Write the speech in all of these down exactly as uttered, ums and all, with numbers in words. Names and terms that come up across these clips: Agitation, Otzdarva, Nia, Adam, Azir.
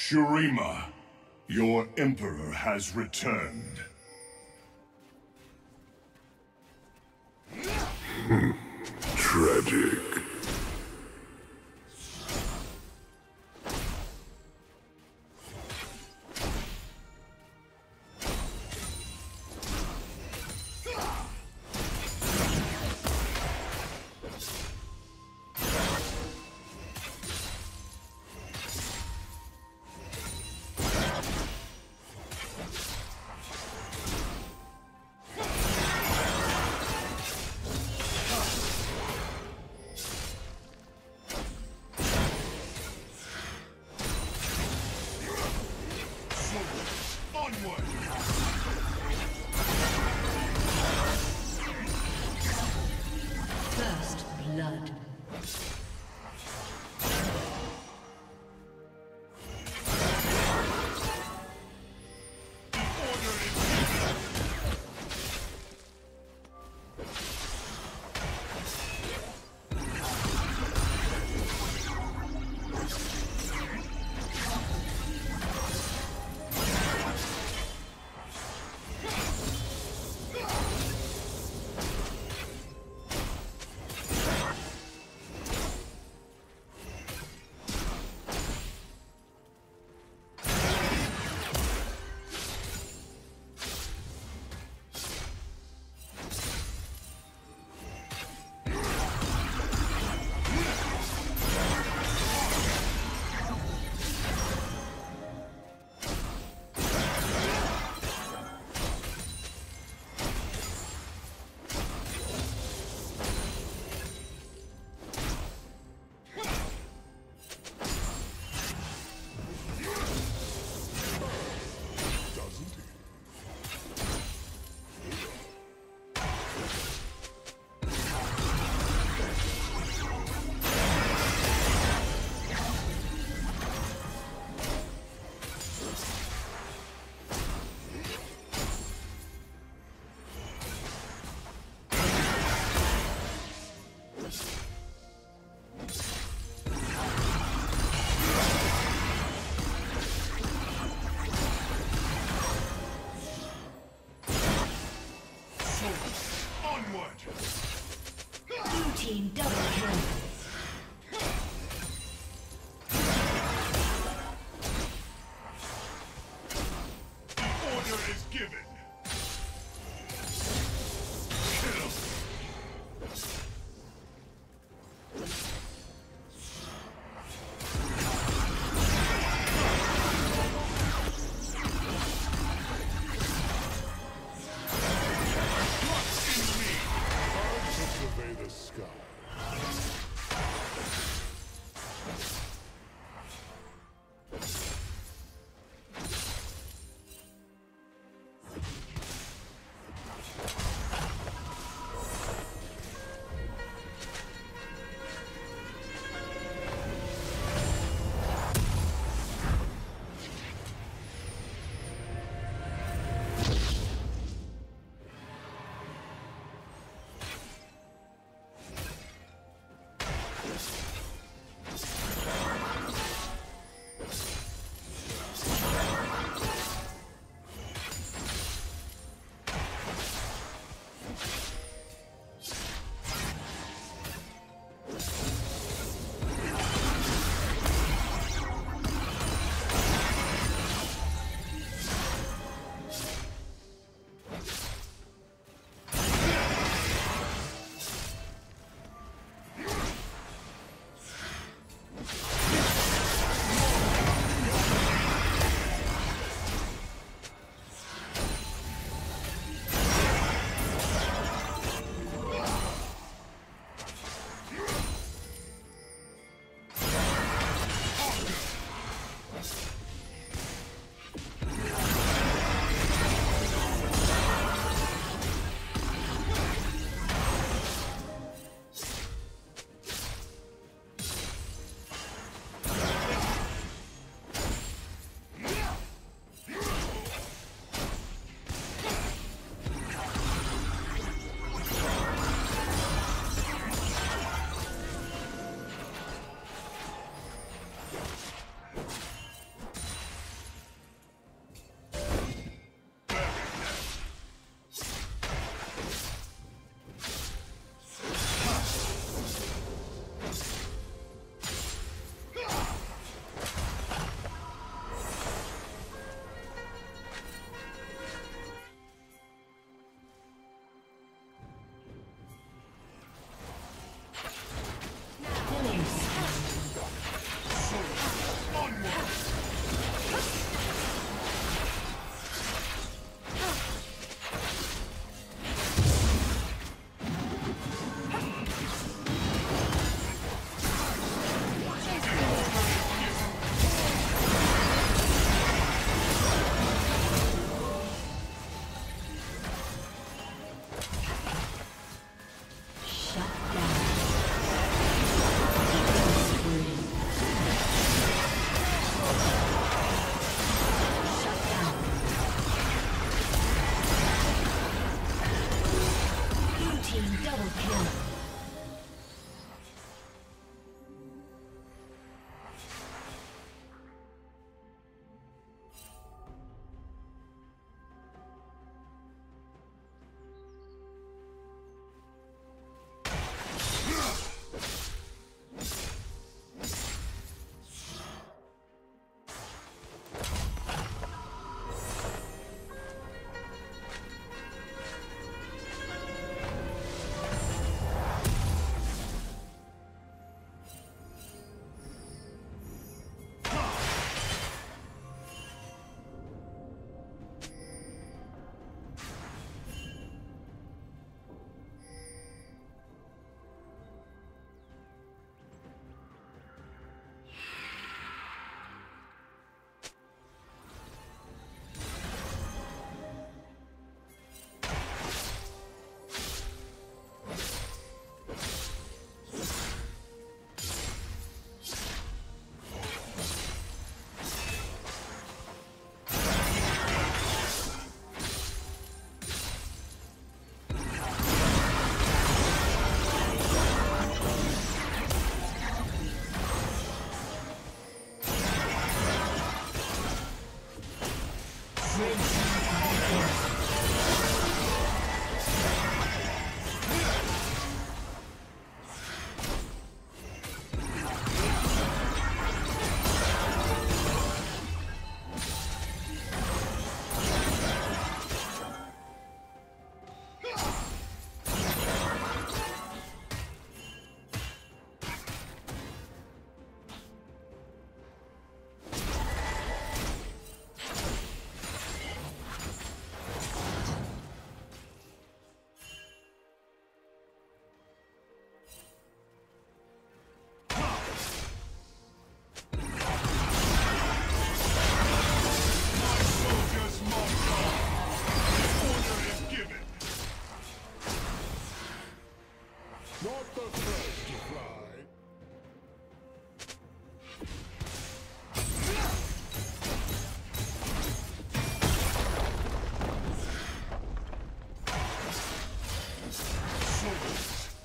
Shurima, your Emperor has returned. Tragic.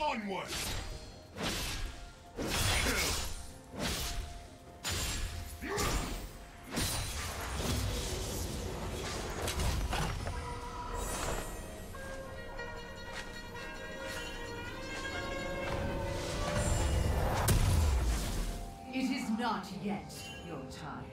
Onward! It is not yet your time.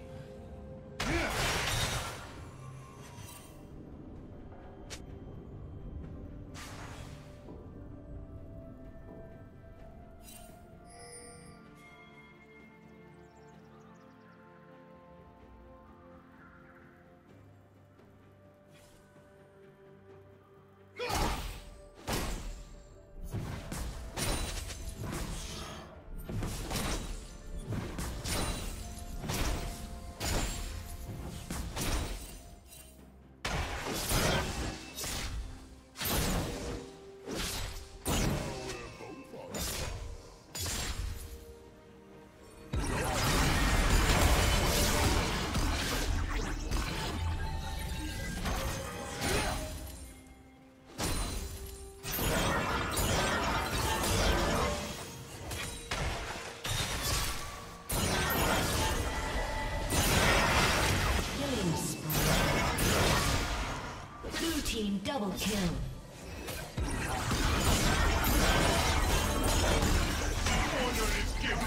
Double kill. Order is given.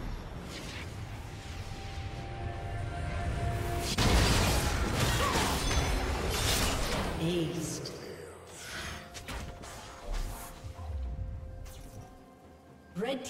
Aced. Red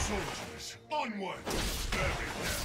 Soldiers, onward! Bury them!